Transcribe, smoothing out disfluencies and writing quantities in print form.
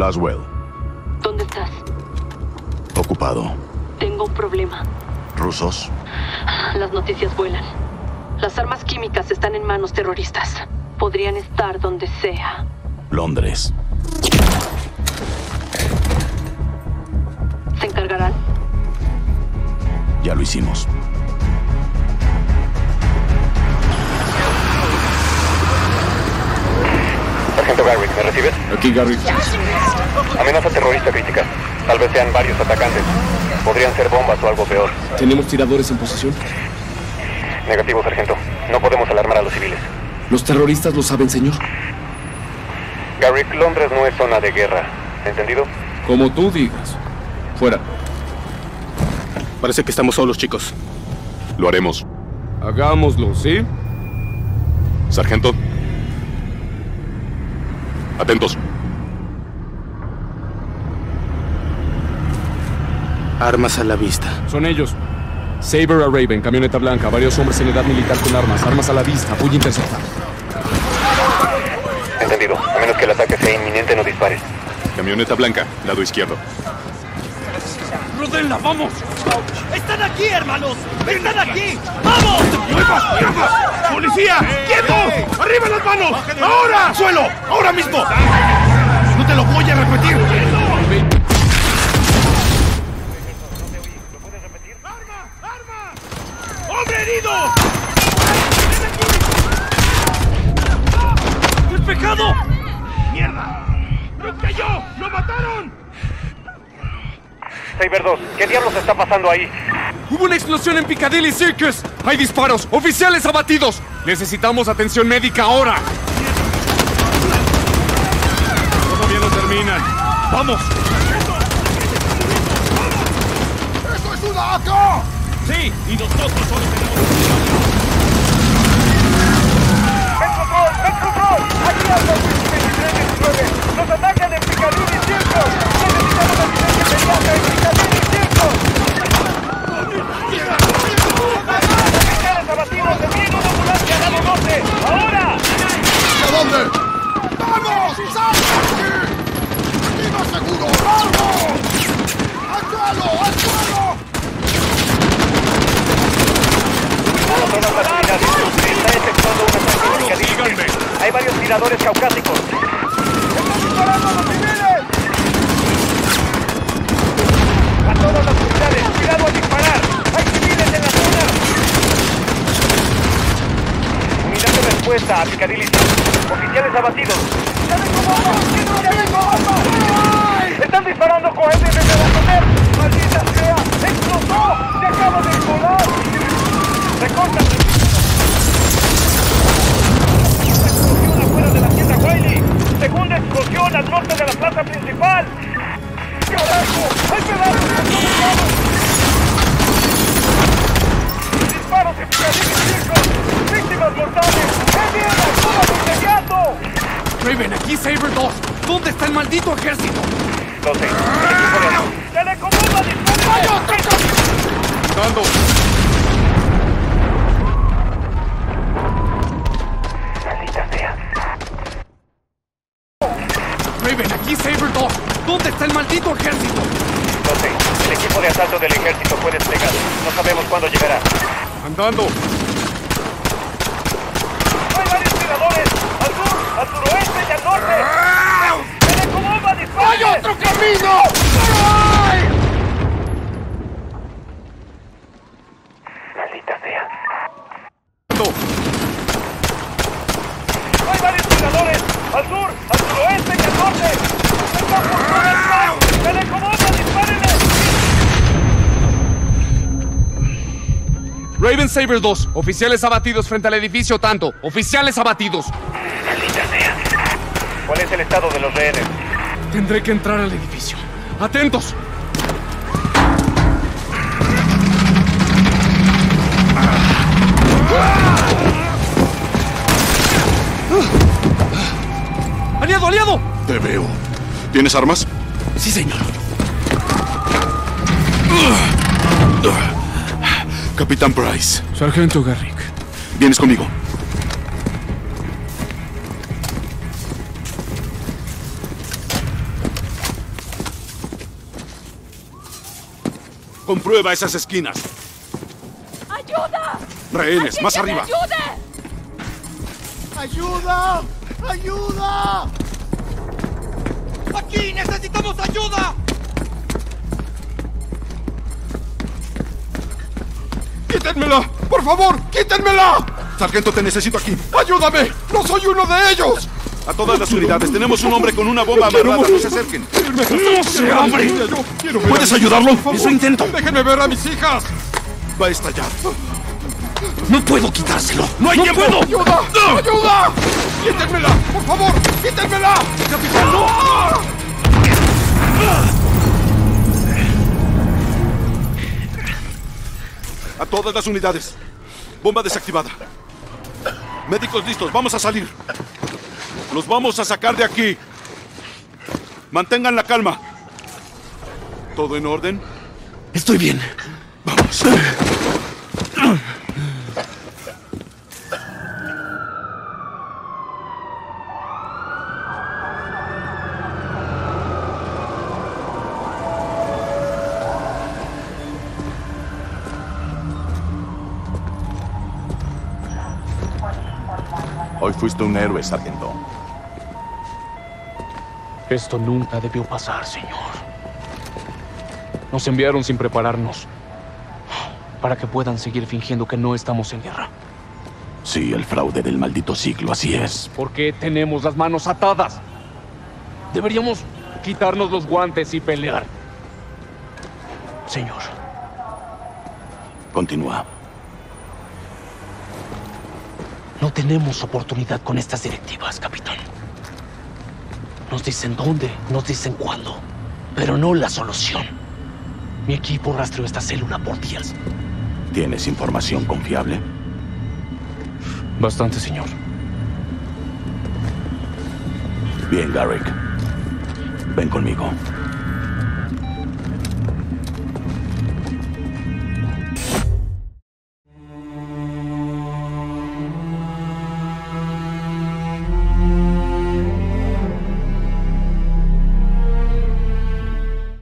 Laswell. ¿Dónde estás? Ocupado. Tengo un problema. ¿Rusos? Las noticias vuelan. Las armas químicas están en manos terroristas. Podrían estar donde sea. Londres. ¿Se encargarán? Ya lo hicimos. Sargento Garrick, ¿me recibes? Aquí, Garrick. Amenaza terrorista crítica. Tal vez sean varios atacantes. Podrían ser bombas o algo peor. ¿Tenemos tiradores en posición? Negativo, sargento. No podemos alarmar a los civiles. ¿Los terroristas lo saben, señor? Garrick, Londres no es zona de guerra. ¿Entendido? Como tú digas. Fuera. Parece que estamos solos, chicos. Lo haremos. Hagámoslo, ¿sí? Sargento. Atentos. Armas a la vista. Son ellos. Sabre a Raven, camioneta blanca, varios hombres en edad militar con armas. Armas a la vista, puño interceptado. Entendido. A menos que el ataque sea inminente, no dispare. Camioneta blanca, lado izquierdo. ¡Rodella, vamos! ¡Están aquí, hermanos! ¡Están aquí! ¡Vamos! ¡Muevas, muevas! ¡Policía! ¡Quietos! ¡Arriba las manos! ¡Ahora! ¡Suelo! ¡Ahora mismo! ¡No te lo voy a repetir! ¡Herido! ¡Despejado! ¡Mierda! ¡No cayó! ¡Lo mataron! Sabre 2, ¿qué diablos está pasando ahí? Hubo una explosión en Piccadilly Circus. Hay disparos, oficiales abatidos. Necesitamos atención médica ahora. Todavía no terminan. ¡Vamos! ¡Eso es un AK! Sí, y nosotros solo tenemos... ¡Ven control! ¡Ven control! ¡Aquí habla el 2319! ¡Nos atacan en Piccadilly Circus! ¡Necesitamos la asistencia inmediata en Piccadilly Circus! ¡Oficiales abatidos! ¡Enemigo de ambulancia al lado norte! ¡Ahora! ¿A dónde? ¡Vamos! ¡Salta aquí! ¡Aquí más seguro! ¡Vamos! ¡Al suelo! ¡Al suelo! Hay varios tiradores caucásicos. ¡Están disparando a los civiles! ¡A todas las unidades! ¡Cuidado al disparar! ¡Hay civiles en la zona! Unidad de respuesta a Piccadilly. Oficiales abatidos. ¡Están disparando cohetes desde la comer! ¡Maldita sea! ¡Explotó! ¡Se acaba de volar! ¡Recórtate! Explosión afuera de la tienda Wiley. Segunda explosión al norte de la plaza principal. ¡Carajo! ¡Hay pedazos de explosiones! ¡Disparos de Piccadilly Circus! ¡Víctimas mortales! ¡Qué mierda! ¡Súbalo inmediato! Raven, aquí Sabre 2. ¿Dónde está el maldito ejército? No sé. ¡Se le comanda disparos! ¡Dando! Raven, aquí Sabre 2. ¿Dónde está el maldito ejército? No sé. El equipo de asalto del ejército fue desplegado. No sabemos cuándo llegará. ¡Andando! ¡Hay varios tiradores! ¡Al sur, al suroeste y al norte! ¡Se le comanda disparos! ¡Hay otro camino! ¡Ay! ¡Maldita sea! ¡Hay varios tiradores! ¡Al sur, al suroeste y al norte! ¡Se está por el mar! ¡Dispárenle! Raven, Sabre 2. Oficiales abatidos frente al edificio tanto. Oficiales abatidos. ¡Maldita sea! ¿Cuál es el estado de los rehenes? Tendré que entrar al edificio. ¡Atentos! ¡Aliado, aliado! Te veo. ¿Tienes armas? Sí, señor. Capitán Price. Sargento Garrick. Vienes conmigo. Comprueba esas esquinas. ¡Ayuda! ¡Rehenes, más arriba! ¡Ayude! ¡Ayuda! ¡Ayuda! ¡Aquí necesitamos ayuda! ¡Quítenmela! ¡Por favor, quítenmela! Sargento, te necesito aquí. ¡Ayúdame! ¡No soy uno de ellos! A todas las unidades, tenemos un hombre con una bomba amarrada. ¡No se acerquen! ¡No se abre! ¿Puedes ayudarlo? ¡Eso intento! ¡Déjenme ver a mis hijas! Va a estallar. ¡No puedo quitárselo! ¡No hay tiempo! ¡Ayuda! ¡Ayuda! ¡Quítenmela! ¡Por favor! ¡Quítenmela! ¡Capitán, no! A todas las unidades. Bomba desactivada. Médicos listos, vamos a salir. Los vamos a sacar de aquí. Mantengan la calma. ¿Todo en orden? Estoy bien. Vamos. Hoy fuiste un héroe, sargento. Esto nunca debió pasar, señor. Nos enviaron sin prepararnos para que puedan seguir fingiendo que no estamos en guerra. Sí, el fraude del maldito siglo, así es. ¿Por qué tenemos las manos atadas? Deberíamos quitarnos los guantes y pelear. Señor. Continúa. No tenemos oportunidad con estas directivas, capitán. Nos dicen dónde, nos dicen cuándo, pero no la solución. Mi equipo rastreó esta célula por días. ¿Tienes información confiable? Bastante, señor. Bien, Garrick. Ven conmigo.